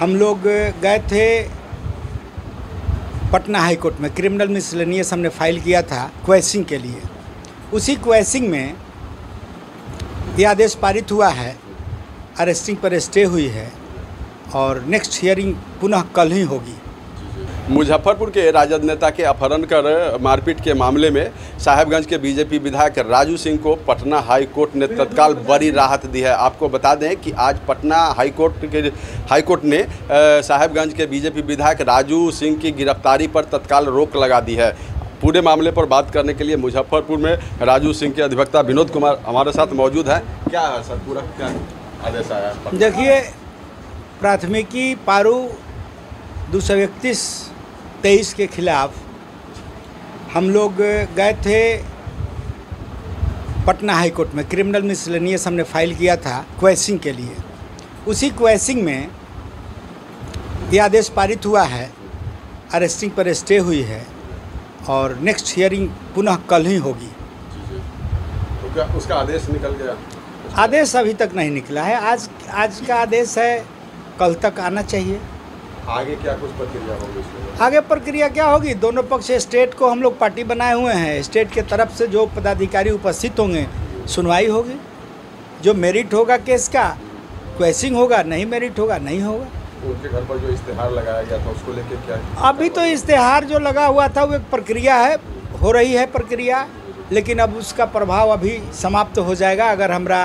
हम लोग गए थे पटना हाई कोर्ट में, क्रिमिनल मिसलेनियस हमने फाइल किया था क्वेश्चनिंग के लिए। उसी क्वेश्चनिंग में यह आदेश पारित हुआ है, अरेस्टिंग पर स्टे हुई है और नेक्स्ट हियरिंग पुनः कल ही होगी। मुजफ्फरपुर के राजद नेता के अपहरण कर मारपीट के मामले में साहिबगंज के बीजेपी विधायक राजू सिंह को पटना हाई कोर्ट ने तत्काल बड़ी राहत दी है। आपको बता दें कि आज पटना हाई कोर्ट ने साहिबगंज के बीजेपी विधायक राजू सिंह की गिरफ्तारी पर तत्काल रोक लगा दी है। पूरे मामले पर बात करने के लिए मुजफ्फरपुर में राजू सिंह के अधिवक्ता विनोद कुमार हमारे साथ मौजूद हैं। क्या है सर, पूरा क्या आदेश आया? देखिए, प्राथमिकी पारू 231/23 के खिलाफ हम लोग गए थे पटना हाई कोर्ट में, क्रिमिनल मिसलेनियस हमने फाइल किया था क्वेश्चनिंग के लिए। उसी क्वेश्चनिंग में यह आदेश पारित हुआ है, अरेस्टिंग पर स्टे हुई है और नेक्स्ट हियरिंग पुनः कल ही होगी। तो क्या उसका आदेश निकल गया? आदेश अभी तक नहीं निकला है। आज का आदेश है, कल तक आना चाहिए। आगे क्या कुछ प्रक्रिया होगी? आगे प्रक्रिया क्या होगी, दोनों पक्ष स्टेट को हम लोग पार्टी बनाए हुए हैं। स्टेट के तरफ से जो पदाधिकारी उपस्थित होंगे, सुनवाई होगी। जो मेरिट होगा केस का, क्वेश्चनिंग होगा, नहीं मेरिट होगा, नहीं होगा। उनके घर पर जो इश्तेहार लगाया गया था उसको लेके क्या? अभी तो इश्तेहार जो लगा हुआ था वो एक प्रक्रिया है, हो रही है प्रक्रिया, लेकिन अब उसका प्रभाव अभी समाप्त हो जाएगा। अगर हमारा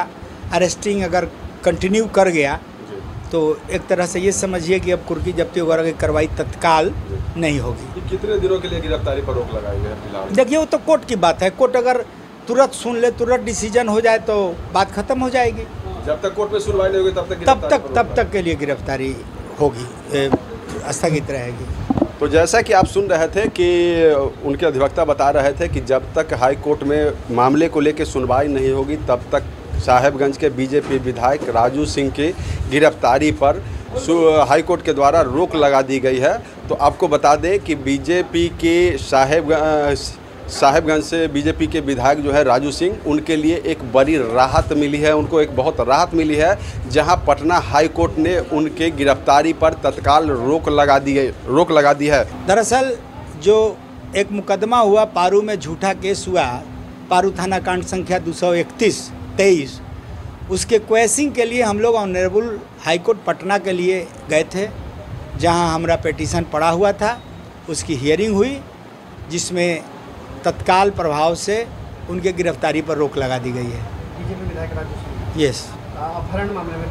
अरेस्टिंग अगर कंटिन्यू कर गया तो एक तरह से ये समझिए कि अब कुर्की जब्ती वगैरह की कार्रवाई तत्काल नहीं होगी। कितने दिनों के लिए गिरफ्तारी पर रोक लगाई है फिलहाल? देखिए, वो तो कोर्ट की बात है। कोर्ट अगर तुरंत सुन ले, तुरंत डिसीजन हो जाए तो बात खत्म हो जाएगी। जब तक कोर्ट में सुनवाई नहीं होगी तब तक के लिए गिरफ्तारी होगी, स्थगित रहेगी। तो जैसा कि आप सुन रहे थे कि उनके अधिवक्ता बता रहे थे कि जब तक हाई कोर्ट में मामले को लेकर सुनवाई नहीं होगी तब तक साहिबगंज के बीजेपी विधायक राजू सिंह की गिरफ्तारी पर हाई कोर्ट के द्वारा रोक लगा दी गई है। तो आपको बता दें कि बीजेपी के साहिबगंज से बीजेपी के विधायक जो है राजू सिंह, उनके लिए एक बड़ी राहत मिली है, उनको एक बहुत राहत मिली है, जहां पटना हाई कोर्ट ने उनके गिरफ्तारी पर तत्काल रोक लगा दी है। दरअसल जो एक मुकदमा हुआ पारू में, झूठा केस हुआ, पारू थाना कांड संख्या 231/23, उसके क्वेश्चनिंग के लिए हम लोग ऑनरेबल हाई कोर्ट पटना के लिए गए थे, जहाँ हमारा पिटीशन पड़ा हुआ था। उसकी हियरिंग हुई, जिसमें तत्काल प्रभाव से उनके गिरफ्तारी पर रोक लगा दी गई है। बीजेपी विधायक राजू सिंह, यस, अपहरण मामले में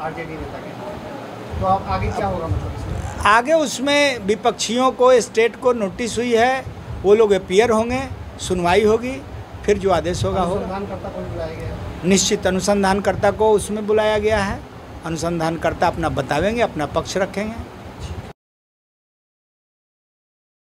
आरजेडी नेता के। तो आप आगे क्या होगा? मतलब आगे उसमें विपक्षियों को, स्टेट को नोटिस हुई है, वो लोग अपियर होंगे, सुनवाई होगी, फिर जो आदेश होगा हो। निश्चित अनुसंधानकर्ता को उसमें बुलाया गया है, अनुसंधानकर्ता अपना बतावेंगे, अपना पक्ष रखेंगे।